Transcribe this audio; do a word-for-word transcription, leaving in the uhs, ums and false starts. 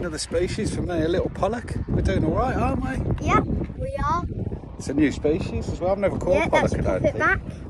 Another species for me, a little pollock. We're doing all right, aren't we? Yeah, we are. It's a new species as well. I've never caught yeah, a pollock, I don't think. Back.